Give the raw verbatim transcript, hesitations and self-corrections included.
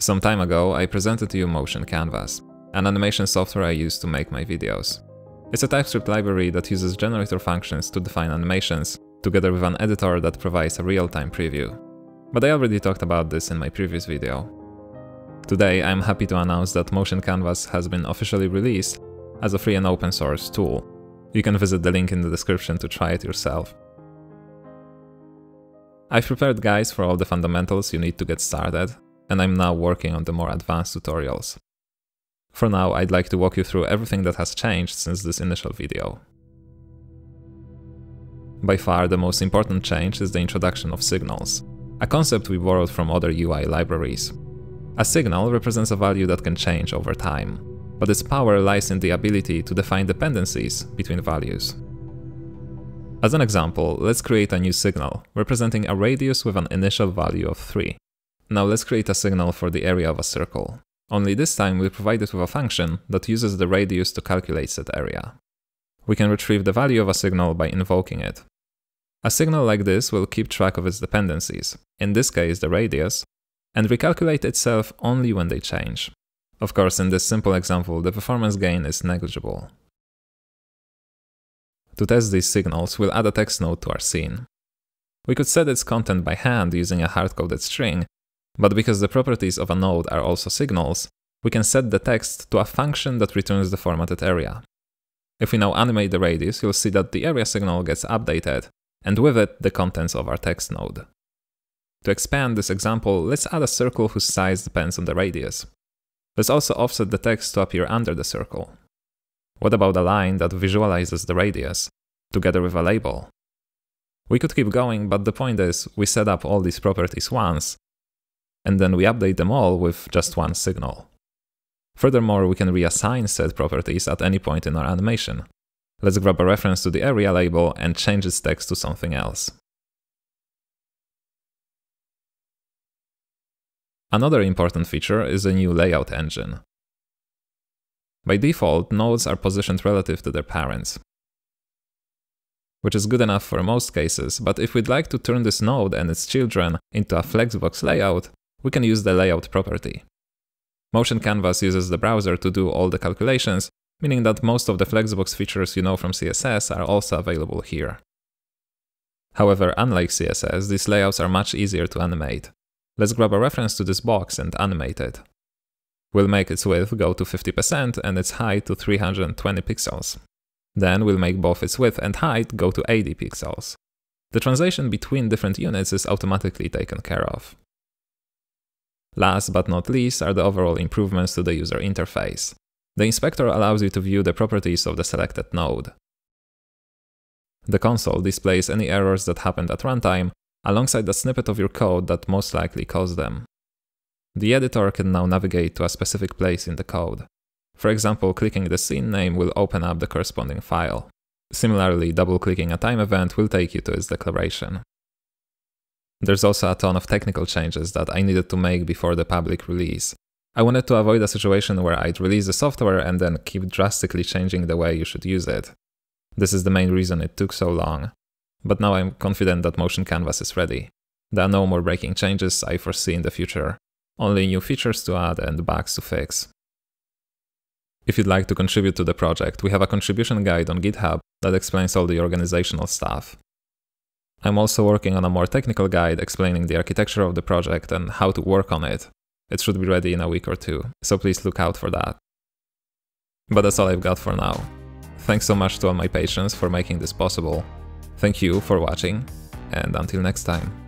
Some time ago, I presented to you Motion Canvas, an animation software I use to make my videos. It's a TypeScript library that uses generator functions to define animations, together with an editor that provides a real-time preview. But I already talked about this in my previous video. Today, I'm happy to announce that Motion Canvas has been officially released as a free and open source tool. You can visit the link in the description to try it yourself. I've prepared guides for all the fundamentals you need to get started, and I'm now working on the more advanced tutorials. For now, I'd like to walk you through everything that has changed since this initial video. By far, the most important change is the introduction of signals, a concept we borrowed from other U I libraries. A signal represents a value that can change over time, but its power lies in the ability to define dependencies between values. As an example, let's create a new signal, representing a radius with an initial value of three. Now let's create a signal for the area of a circle. Only this time we provide it with a function that uses the radius to calculate said area. We can retrieve the value of a signal by invoking it. A signal like this will keep track of its dependencies, in this case the radius, and recalculate itself only when they change. Of course, in this simple example, the performance gain is negligible. To test these signals, we'll add a text node to our scene. We could set its content by hand using a hard-coded string, but because the properties of a node are also signals, we can set the text to a function that returns the formatted area. If we now animate the radius, you'll see that the area signal gets updated, and with it, the contents of our text node. To expand this example, let's add a circle whose size depends on the radius. Let's also offset the text to appear under the circle. What about a line that visualizes the radius, together with a label? We could keep going, but the point is, we set up all these properties once, and then we update them all with just one signal. Furthermore, we can reassign said properties at any point in our animation. Let's grab a reference to the area label and change its text to something else. Another important feature is a new layout engine. By default, nodes are positioned relative to their parents, which is good enough for most cases, but if we'd like to turn this node and its children into a Flexbox layout, we can use the layout property. Motion Canvas uses the browser to do all the calculations, meaning that most of the Flexbox features you know from C S S are also available here. However, unlike C S S, these layouts are much easier to animate. Let's grab a reference to this box and animate it. We'll make its width go to fifty percent and its height to three hundred twenty pixels. Then we'll make both its width and height go to eighty pixels. The translation between different units is automatically taken care of. Last but not least are the overall improvements to the user interface. The inspector allows you to view the properties of the selected node. The console displays any errors that happened at runtime, alongside a snippet of your code that most likely caused them. The editor can now navigate to a specific place in the code. For example, clicking the scene name will open up the corresponding file. Similarly, double-clicking a time event will take you to its declaration. There's also a ton of technical changes that I needed to make before the public release. I wanted to avoid a situation where I'd release the software and then keep drastically changing the way you should use it. This is the main reason it took so long. But now I'm confident that Motion Canvas is ready. There are no more breaking changes I foresee in the future, only new features to add and bugs to fix. If you'd like to contribute to the project, we have a contribution guide on GitHub that explains all the organizational stuff. I'm also working on a more technical guide explaining the architecture of the project and how to work on it. It should be ready in a week or two, so please look out for that. But that's all I've got for now. Thanks so much to all my patrons for making this possible. Thank you for watching, and until next time.